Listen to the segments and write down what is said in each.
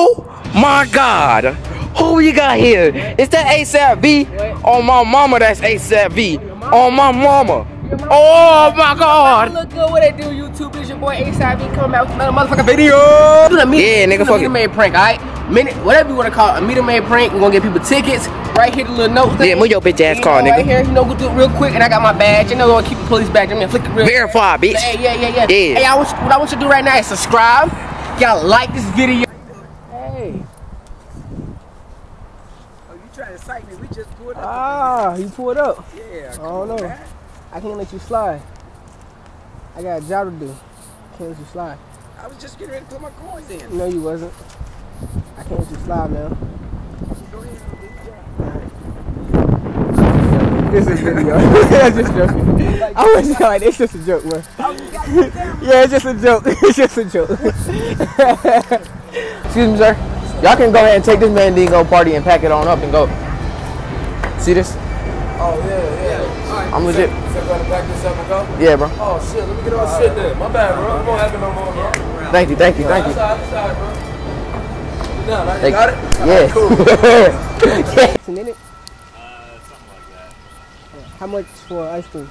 Oh my God, who you got here? Is that ASAP V? On my mama, that's ASAP V. On my mama. Oh my God. Look good, what they do, YouTube. It's your boy ASAP V coming out with another motherfucking video. Yeah, nigga, fuck it. Made prank, alright? Whatever you want to call it, a meter made prank. We're gonna get people tickets. Right here, the little note. Yeah, move your bitch ass car, nigga. Right here, you know, go do it real quick. And I got my badge. You know, I'm gonna keep the police badge. I'm gonna flick it real quick. Verify, bitch. Hey, yeah. Hey, what I want you to do right now is subscribe. Y'all like this video. Hey. Oh, you trying to sight me? We just pulled up. Ah, you pulled up. Yeah. I don't know. Back. I can't let you slide. I got a job to do. Can't let you slide. I was just getting ready to put my coins in. No, you wasn't. I can't let you slide now. Go ahead and do your job. This is a video. That's just joking. Like, I was like, it's just a joke, man. Yeah, it's just a joke. It's just a joke. Excuse me, sir. Y'all can go ahead and take this man Mandingo party and pack it on up and go. See this? Oh, yeah. All right, I'm legit. So go to back this up and go? Yeah, bro. Oh, shit. Let me get all shit there. My bad, bro. I won't have it no more, bro. Thank you. That's all right, bro. No, like you got it? Yeah. Cool. It's in it? Something like that. How much for ice cream?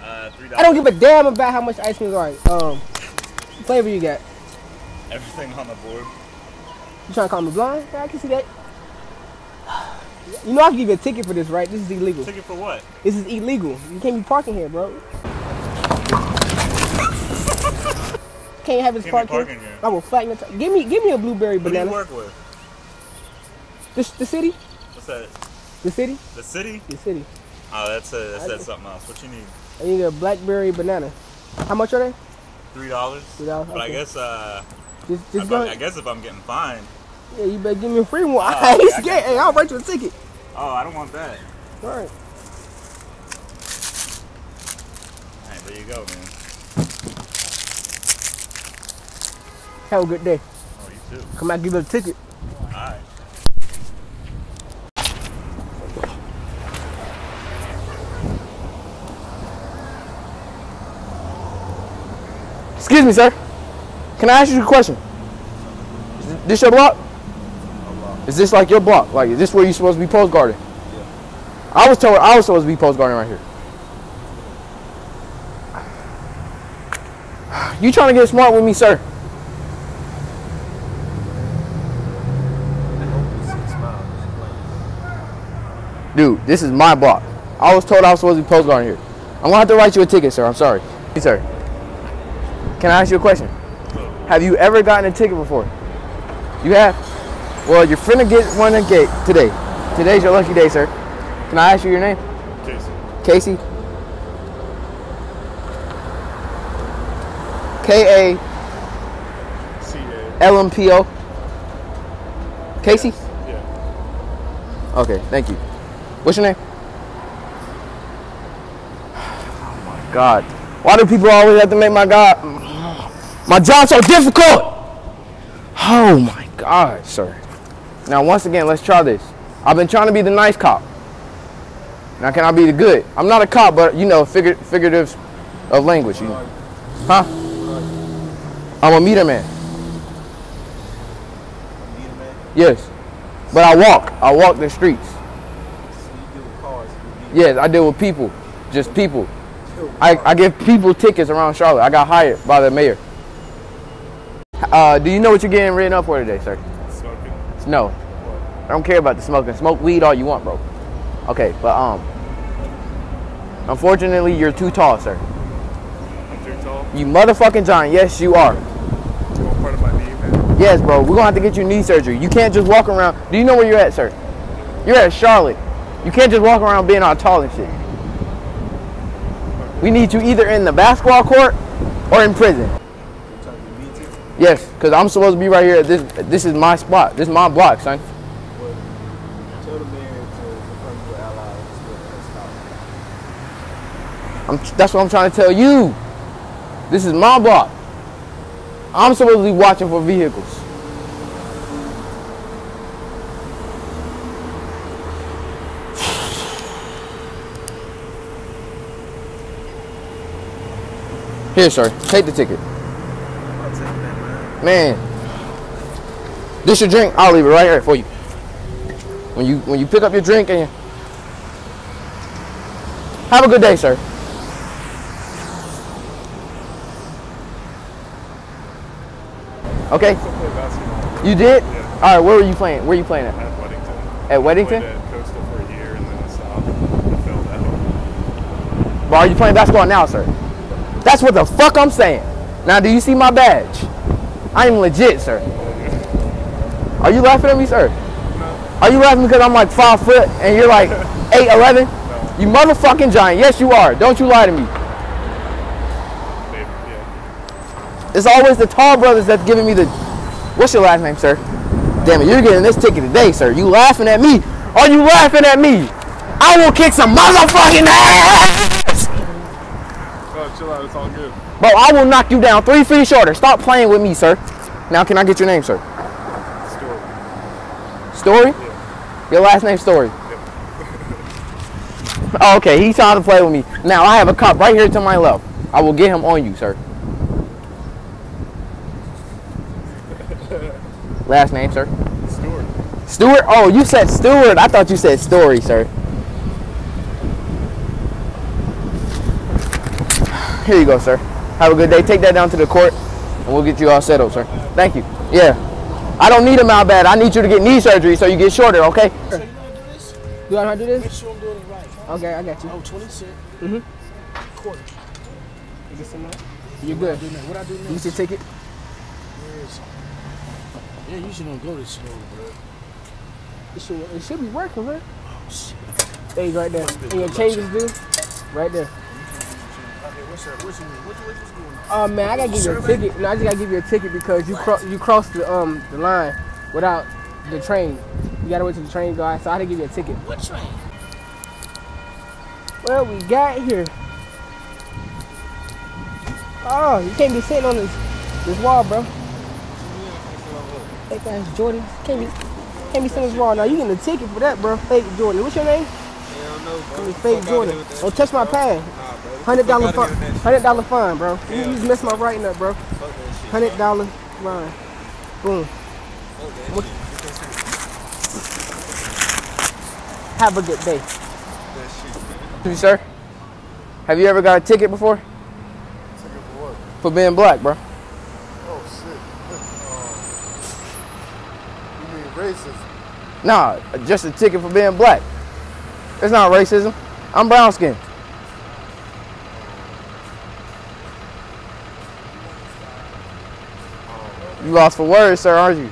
$3. I don't give a damn about how much ice cream is alright. What flavor you got? Everything on the board. You trying to call me blind? Yeah, I can see that. You know I can give you a ticket for this, right? This is illegal. Ticket for what? This is illegal. You can't be parking here, bro. Can't have his parking here. I will flatten your time. Give me a blueberry banana. What do you work with? The city. What's that? The city. The city. The city. Oh, that's something else. What you need? I need a blackberry banana. How much are they? $3. $3. But okay. I guess I guess if I'm getting fined. Yeah, you better give me a free one. I ain't scared. Hey, I'll write you a ticket. Oh, I don't want that. All right. All right, there you go, man. Have a good day. Oh, you too. Come out, give you a ticket. All right. Excuse me, sir. Can I ask you a question? Is this your block? My block. Is this like your block? Like, is this where you're supposed to be post guarding? Yeah. I was told I was supposed to be post guarding right here. You trying to get smart with me, sir? Dude, this is my block. I was told I was supposed to be post guarding here. I'm gonna have to write you a ticket, sir. I'm sorry. Hey, sir. Can I ask you a question? Have you ever gotten a ticket before? You have? Well, you're finna get one today. Today's your lucky day, sir. Can I ask you your name? Casey. K-A-C-A-L-M-P-O. Casey? Yeah. Okay, thank you. What's your name? Oh my God. Why do people always have to make my job so difficult? Oh my God, sir. Now once again, let's try this. I've been trying to be the nice cop. Now can I be the good? I'm not a cop, but you know, figurative of language. You know. Huh? I'm a meter man. Yes. But I walk the streets. Yes, I deal with people, just people. I give people tickets around Charlotte. I got hired by the mayor. Do you know what you're getting written up for today, sir? Smoking. No. What? I don't care about the smoking. Smoke weed all you want, bro. Okay, but unfortunately, you're too tall, sir. I'm too tall? You motherfucking giant. Yes, you are. You want part of my knee, man? Yes, bro. We're going to have to get you knee surgery. You can't just walk around. Do you know where you're at, sir? You're at Charlotte. You can't just walk around being all tall and shit. We need you either in the basketball court or in prison. Yes, because I'm supposed to be right here. This is my spot. This is my block, son. That's what I'm trying to tell you. This is my block. I'm supposed to be watching for vehicles. Here, sir. Take the ticket. Man. This your drink? I'll leave it right here for you. When you pick up your drink and you... Have a good day, sir. Okay. You did? Yeah. All right. Where were you playing? Where are you playing at? At Weddington. At Weddington? I played at Coastal for a year and then I stopped and fell down. But are you playing basketball now, sir? That's what the fuck I'm saying. Now, do you see my badge? I am legit, sir. Are you laughing at me, sir? No. Are you laughing because I'm like 5 foot and you're like 8'11"? No. You motherfucking giant. Yes, you are. Don't you lie to me. It's always the tall brothers that's giving me the... What's your last name, sir? Damn it, you're getting this ticket today, sir. You laughing at me? Are you laughing at me? I will kick some motherfucking ass! Oh, chill out. It's all good. Bro, I will knock you down 3 feet shorter. Stop playing with me, sir. Now, can I get your name, sir? Story? Yeah. Your last name, Story? Yep. Oh, okay, he's trying to play with me. Now, I have a cop right here to my left. I will get him on you, sir. Last name, sir? Stewart. Stewart? Oh, you said Stewart. I thought you said Story, sir. Here you go, sir. Have a good day. Take that down to the court, and we'll get you all settled, sir. Thank you. Yeah. I don't need a mouth bad. I need you to get knee surgery so you get shorter, okay? So you know how to do this? Do I know how to do this? Make sure I'm doing it right. Okay, I got you. Oh, 26. Mm-hmm. Quarter. You get some more? You're good. What I do next? You should take it. Yeah, you should don't go this slow, bro. It should be working, man. Oh, shit. There you go, right there. And your changes, dude. Right there. Okay, what's going on? Man, I gotta give you a ticket. No, I just gotta give you a ticket because you crossed the line without the train. You gotta wait till the train guy, so I had to give you a ticket. What train? Well, we got here. Oh, you can't be sitting on this wall, bro. Fake ass Jordan. Can't be sitting this wall. Now you getting a ticket for that, bro. Fake Jordan. What's your name? Yeah, I don't know, bro. Fake Jordan. Don't touch my pad. $100 fine. $100 fine, bro. You just messed my writing up, bro. $100 fine. Boom. Have a good day. Thank you, sir. Have you ever got a ticket before? Ticket for what? For being black, bro. Racism. Nah, just a ticket for being black. It's not racism. I'm brown skinned. You lost for words, sir, aren't you?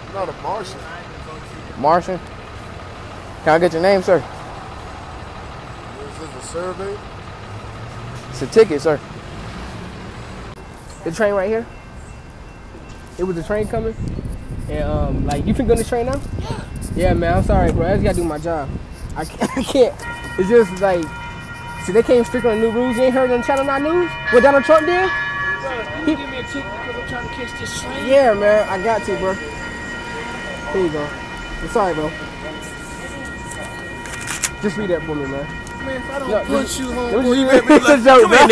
I'm not a Martian. Martian? Can I get your name, sir? Is this a survey? It's a ticket, sir. The train right here? It was a train coming, and like you can go to the train now. Yeah. Yeah, man. I'm sorry, bro. I just gotta do my job. I can't. It's just like, see, they came strict on the new rules. You ain't heard on Channel 9 news what Donald Trump did? Bro, you give me a ticket because I'm trying to catch this train. Yeah, man. I got to, bro. Here you go. I'm sorry, bro. Just read that for me, man. Man, if I don't push you home, boy, you make me like, come here,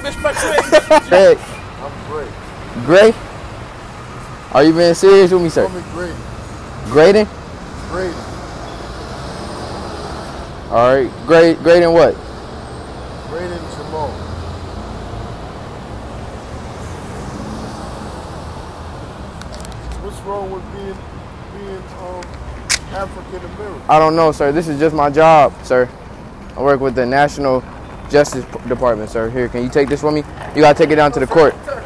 nigga. Hey, I'm great. Great. Are you being serious with me, sir? Grading? Grading? Grading. All right. Grading what? Grading Jamal. What's wrong with being African American? I don't know, sir. This is just my job, sir. I work with the National Justice Department, sir. Here, can you take this from me? You gotta take it down to the court. Sir,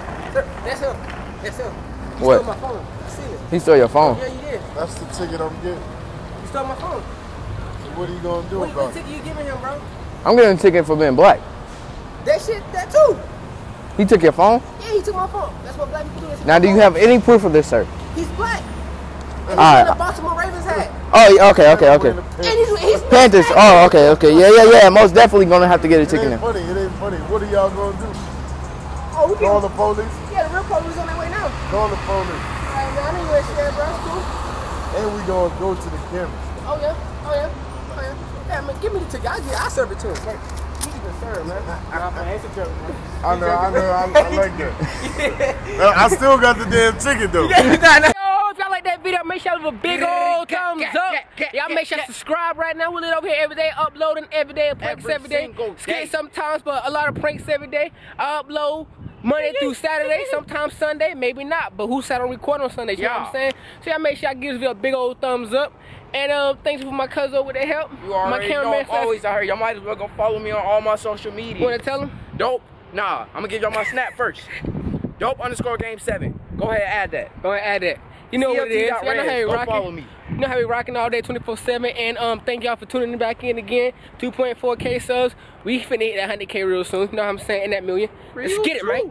that's him. That's him. He stole my phone. I seen it. He stole your phone? Yeah, you did. That's the ticket I'm getting. You stole my phone. So what are you going to do about it? What ticket you giving him, bro? I'm getting a ticket for being black. That shit, that too. He took your phone? Yeah, he took my phone. That's what black people do. Now, do you have any proof of this, sir? He's black. And he's wearing a Baltimore Ravens hat. Oh, okay. And he's Panthers. Oh, okay. Yeah. Most definitely going to have to get a ticket now. It ain't funny. What are y'all going to do? Oh, we call the police? Yeah, the real police on their way now. Call the police. All right, man, I didn't wear shit, bro. It's cool. And we gonna go to the cameras. Oh, yeah. Yeah, man, give me the ticket. I serve it to him. Like, you can sir, man. That's a joke, man. I know, I like that. Yeah. I still got the damn ticket, though. Y'all like that video, make sure you leave a big old thumbs up. Y'all make sure you subscribe right now. We live over here every day, uploading every day, pranks every day. Skate sometimes, but a lot of pranks every day. I upload Monday through Saturday, sometimes Sunday, maybe not. But who sat on record on Sundays? You know what I'm saying? So y'all make sure y'all give this video a big old thumbs up. And thanks for my cousin over there help. You already know, always out here. Y'all might as well go follow me on all my social media. You wanna tell them? Dope. Nah, I'm gonna give y'all my snap first. Dope_game7. Go ahead and add that. Go ahead and add that. You know what it is. Y'all know how we rocking. Follow me. You know how we rocking all day, 24/7. And thank y'all for tuning back in again. 2.4K subs. We finna hit that 100K real soon. You know what I'm saying? And that million. Let's get it, right?